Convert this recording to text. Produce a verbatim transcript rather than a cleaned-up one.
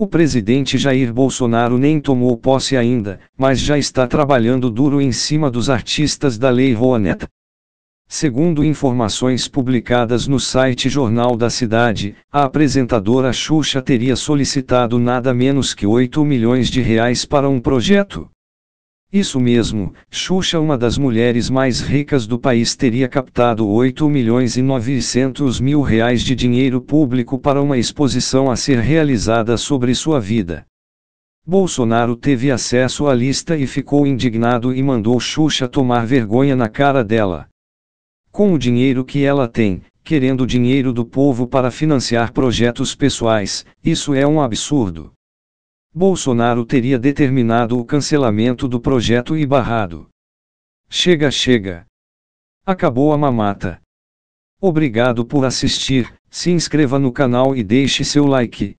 O presidente Jair Bolsonaro nem tomou posse ainda, mas já está trabalhando duro em cima dos artistas da Lei Rouanet. Segundo informações publicadas no site Jornal da Cidade, a apresentadora Xuxa teria solicitado nada menos que oito milhões de reais para um projeto. Isso mesmo, Xuxa, uma das mulheres mais ricas do país, teria captado oito milhões e novecentos mil reais de dinheiro público para uma exposição a ser realizada sobre sua vida. Bolsonaro teve acesso à lista e ficou indignado e mandou Xuxa tomar vergonha na cara dela. Com o dinheiro que ela tem, querendo o dinheiro do povo para financiar projetos pessoais, isso é um absurdo. Bolsonaro teria determinado o cancelamento do projeto e barrado. Chega, chega. Acabou a mamata. Obrigado por assistir, se inscreva no canal e deixe seu like.